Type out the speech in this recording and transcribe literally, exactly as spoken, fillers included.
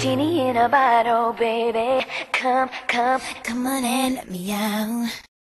genie in a bottle, baby. Come, come, come on and let me out.